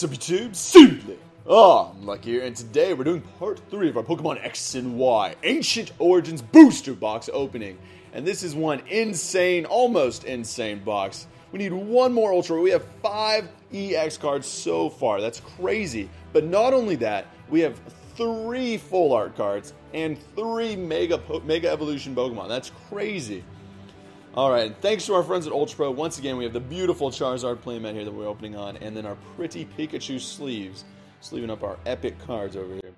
What's up, YouTube? Simply, I'm Lucky here, and today we're doing part 3 of our Pokemon X and Y Ancient Origins Booster Box opening. And this is one insane, almost insane box. We need one more Ultra. We have 5 EX cards so far. That's crazy. But not only that, we have 3 full art cards and 3 Mega Evolution Pokemon. That's crazy. Alright, thanks to our friends at Ultra Pro, once again we have the beautiful Charizard playmat here that we're opening on, and then our pretty Pikachu sleeves, sleeving up our epic cards over here.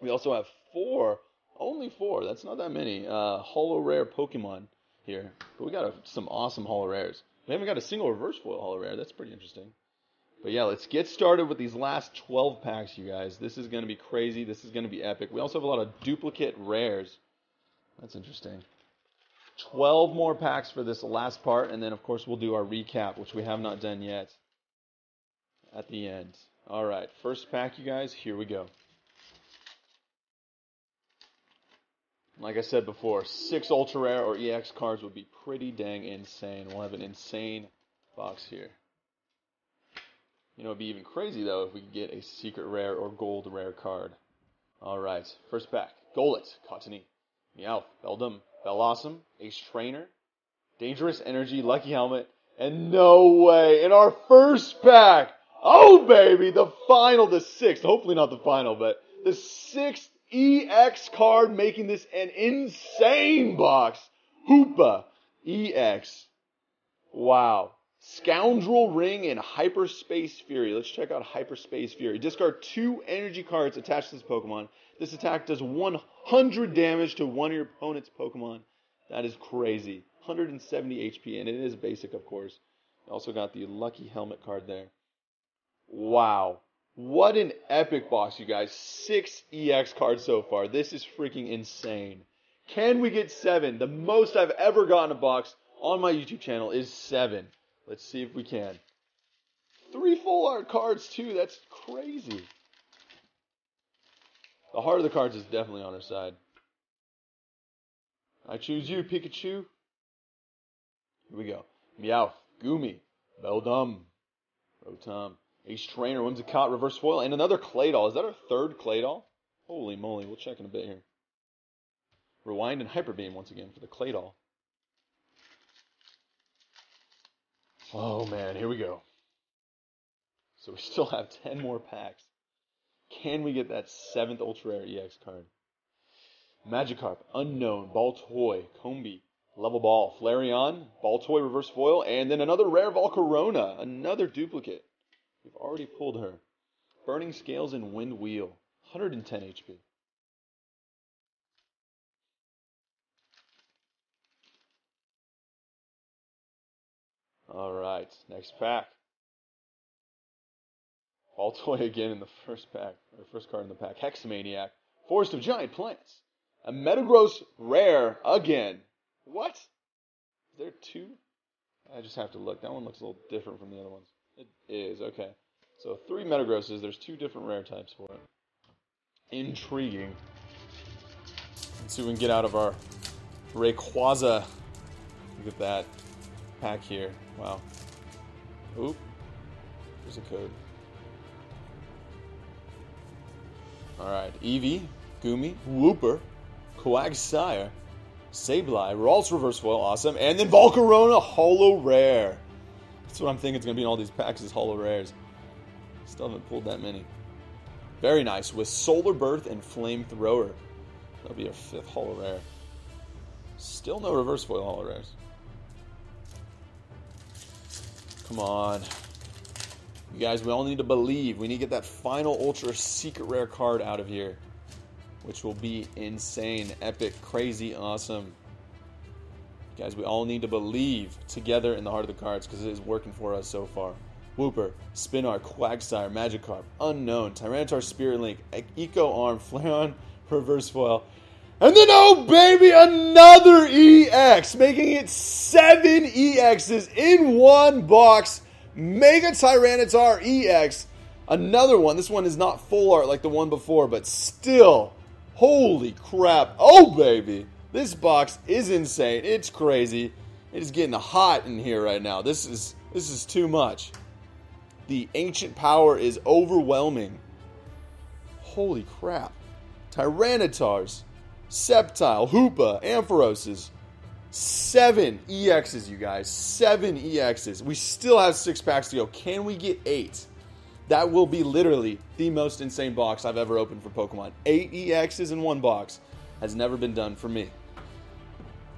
We also have 4, only 4, that's not that many, holo rare Pokemon here, but we got some awesome holo rares. We haven't got a single reverse foil holo rare, that's pretty interesting. But yeah, let's get started with these last 12 packs, you guys. This is going to be crazy, this is going to be epic. We also have a lot of duplicate rares, that's interesting. 12 more packs for this last part, and then of course we'll do our recap, which we have not done yet, at the end. Alright, first pack, you guys, here we go. Like I said before, 6 Ultra Rare or EX cards would be pretty dang insane. We'll have an insane box here. You know, it'd be even crazy though if we could get a secret rare or gold rare card. Alright, first pack. Golett, Cottony, Meowth, Beldum, Bellossom, Ace Trainer, Dangerous Energy, Lucky Helmet, and no way, in our first pack, oh baby, the final, the 6th, hopefully not the final, but the 6th EX card, making this an insane box, Hoopa EX. Wow. Scoundrel Ring and Hyperspace Fury. Let's check out Hyperspace Fury. Discard 2 energy cards attached to this Pokemon. This attack does 100 damage to one of your opponent's Pokemon. That is crazy. 170 HP, and it is basic, of course. Also got the Lucky Helmet card there. Wow. What an epic box, you guys. 6 EX cards so far. This is freaking insane. Can we get 7? The most I've ever gotten a box on my YouTube channel is 7. Let's see if we can. 3 full art cards, too. That's crazy. The heart of the cards is definitely on our side. I choose you, Pikachu. Here we go. Meowth, Goomy, Beldum, Rotom, Ace Trainer, Whimsicott, Reverse Foil, and another Claydol. Is that our 3rd Claydol? Holy moly, we'll check in a bit here. Rewind and Hyper Beam once again for the Claydol. Oh man, here we go. So we still have 10 more packs. Can we get that 7th Ultra Rare EX card? Magikarp, Unknown, Baltoy, Combee, Level Ball, Flareon, Baltoy Reverse Foil, and then another rare Volcarona, another duplicate. We've already pulled her. Burning Scales and Wind Wheel, 110 HP. Alright, next pack. Baltoy again in the first pack, or first card in the pack. Hexamaniac, Forest of Giant Plants, a Metagross rare again. What? Is there 2? I just have to look. That one looks a little different from the other ones. It is, okay. So 3 Metagrosses, there's 2 different rare types for it. Intriguing. Let's see what we can get out of our Rayquaza. Look at that pack here. Wow. Oop. There's a code. Alright, Eevee, Goomy, Wooper, Quagsire, Sableye, Ralts Reverse Foil, awesome, and then Volcarona Holo Rare. That's what I'm thinking it's going to be in all these packs is Holo Rares. Still haven't pulled that many. Very nice, with Solar Birth and Flamethrower. That'll be our 5th Holo Rare. Still no Reverse Foil Holo Rares. Come on. You guys, we all need to believe. We need to get that final Ultra Secret Rare card out of here, which will be insane, epic, crazy, awesome. You guys, we all need to believe together in the heart of the cards because it is working for us so far. Wooper, Spinarak, Quagsire, Magikarp, Unknown, Tyranitar Spirit Link, Eco Arm, Flareon, Reverse Foil, and then, oh baby, another EX, making it 7 EXs in one box. Mega Tyranitar EX, another one. This one is not full art like the one before, but still, holy crap. Oh, baby. This box is insane. It's crazy. It is getting hot in here right now. This is too much. The ancient power is overwhelming. Holy crap. Tyranitars, Sceptile, Hoopa, Ampharoses. 7 EXs, you guys. 7 EXs. We still have 6 packs to go. Can we get 8? That will be literally the most insane box I've ever opened for Pokemon. 8 EXs in one box has never been done for me.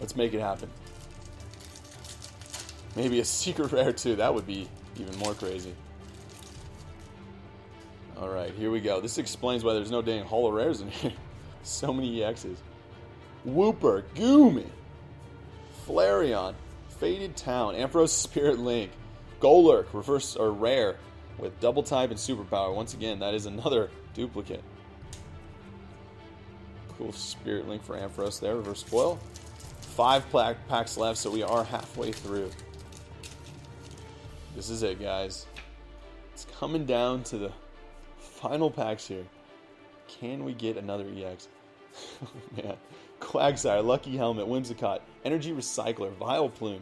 Let's make it happen. Maybe a secret rare too. That would be even more crazy. Alright, here we go. This explains why there's no dang holo rares in here. So many EXs. Wooper, Goomy, Flareon, Faded Town, Ampharos Spirit Link, Golurk, reverse or rare, with double type and superpower. Once again, that is another duplicate. Cool Spirit Link for Ampharos there, reverse foil. 5 packs left, so we are halfway through. This is it, guys. It's coming down to the final packs here. Can we get another EX? Oh, man. Quagsire, Lucky Helmet, Whimsicott, Energy Recycler, Vileplume,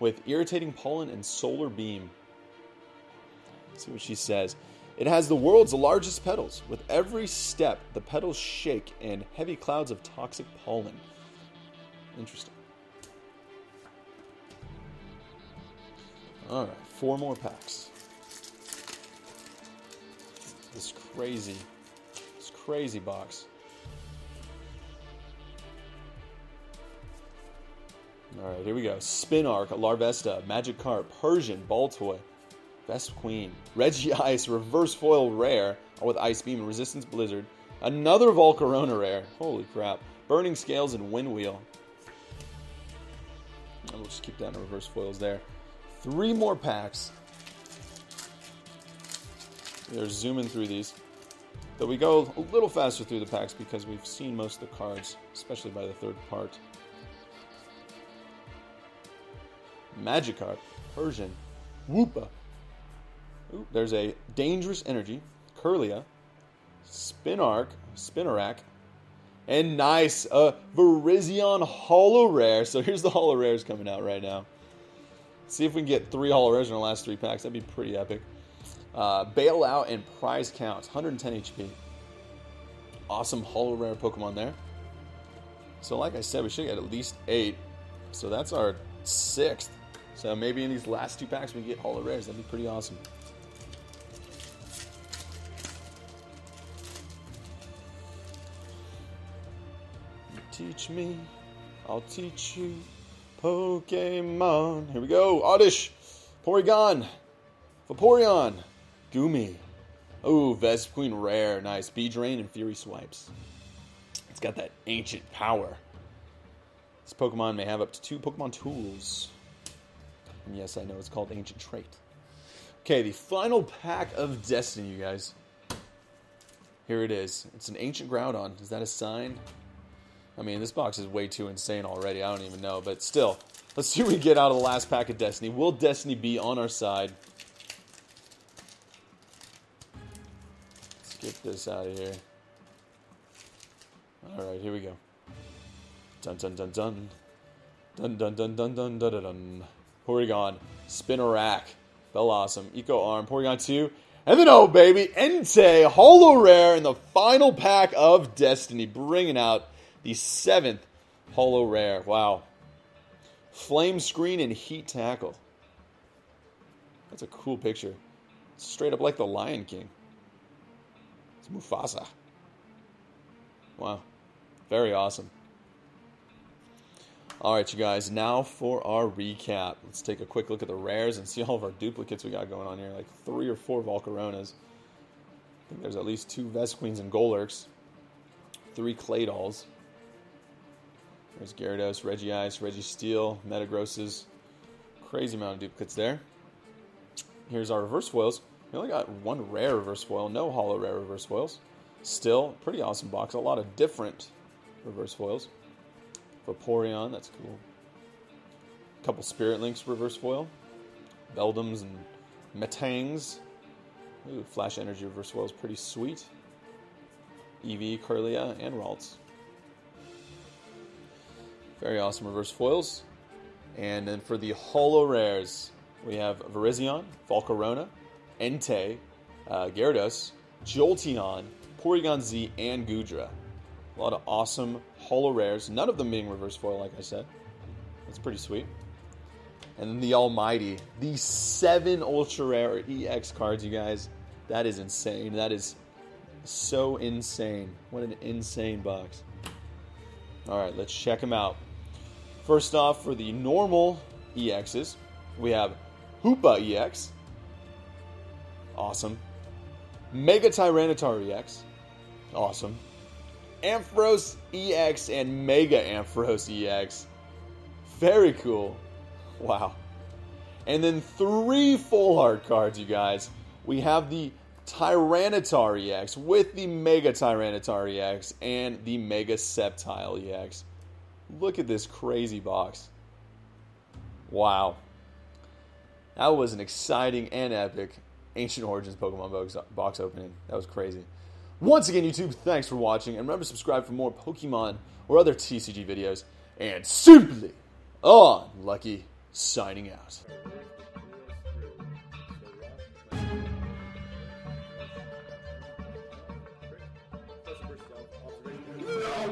with Irritating Pollen and Solar Beam. Let's see what she says. It has the world's largest petals. With every step, the petals shake and heavy clouds of toxic pollen. Interesting. Alright, 4 more packs. This crazy box. Alright, here we go. Spinarak, Larvesta, Magikarp, Persian, Baltoy, Vespiquen, Regice, reverse foil rare, with Ice Beam and Resistance Blizzard. Another Volcarona rare. Holy crap. Burning Scales and Wind Wheel. We'll just keep that in reverse foils there. 3 more packs. They're zooming through these. Though we go a little faster through the packs because we've seen most of the cards, especially by the third part. Magikarp, Persian, Wooper. Ooh, there's a Dangerous Energy, Kirlia, Spinarak, and nice, Virizion Holo Rare. So here's the Holo Rares coming out right now. See if we can get 3 Holo Rares in our last 3 packs. That'd be pretty epic. Bailout and Prize Count, 110 HP. Awesome Holo Rare Pokemon there. So like I said, we should get at least 8. So that's our 6th. So maybe in these last 2 packs we can get Holo Rares. That'd be pretty awesome. Teach me, I'll teach you Pokemon. Here we go. Oddish, Porygon, Vaporeon, Goomy. Oh, Vespiquen rare. Nice. Beedrill Drain and Fury Swipes. It's got that ancient power. This Pokemon may have up to 2 Pokemon tools. And yes, I know it's called Ancient Trait. Okay, the final pack of Destiny, you guys. Here it is. It's an Ancient Groudon. Is that a sign? I mean, this box is way too insane already. I don't even know, but still. Let's see what we get out of the last pack of Destiny. Will Destiny be on our side? Let's get this out of here. Alright, here we go. Dun dun dun dun. Dun dun dun dun dun dun dun dun. Porygon, Spinarak, Bellossom, Eco Arm, Porygon 2, and then oh baby, Entei, Holo Rare in the final pack of Destiny, bringing out the 7th Holo Rare. Wow. Flame Screen and Heat Tackle. That's a cool picture. It's straight up like the Lion King. It's Mufasa. Wow. Very awesome. Alright, you guys. Now for our recap. Let's take a quick look at the rares and see all of our duplicates we got going on here. Like 3 or 4 Volcaronas. I think there's at least 2 Vespiquens and Golurks. 3 Claydols. There's Gyarados, Regice, Registeel, Metagrosses. Crazy amount of duplicates there. Here's our reverse foils. We only got 1 rare reverse foil, no holo rare reverse foils. Still, pretty awesome box. A lot of different reverse foils. Vaporeon, that's cool. A couple Spirit Links reverse foil. Beldums and Metangs. Ooh, Flash Energy reverse foil is pretty sweet. Eevee, Kirlia, and Ralts. Very awesome reverse foils. And then for the holo rares, we have Virizion, Volcarona, Entei, Gyarados, Jolteon, Porygon Z, and Goodra. A lot of awesome holo rares, none of them being reverse foil, like I said. That's pretty sweet. And then the almighty, the 7 ultra rare or EX cards, you guys. That is insane. That is so insane. What an insane box. All right, let's check them out. First off, for the normal EXs, we have Hoopa EX. Awesome. Mega Tyranitar EX. Awesome. Ampharos EX and Mega Ampharos EX. Very cool. Wow. And then 3 full art cards, you guys. We have the Tyranitar EX with the Mega Tyranitar EX and the Mega Sceptile EX. Look at this crazy box. Wow. That was an exciting and epic Ancient Origins Pokemon box opening. That was crazy. Once again, YouTube, thanks for watching. And remember to subscribe for more Pokemon or other TCG videos. And simply on Lucky, signing out.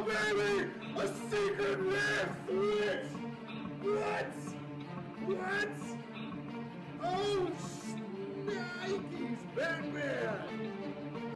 Baby, a secret lives.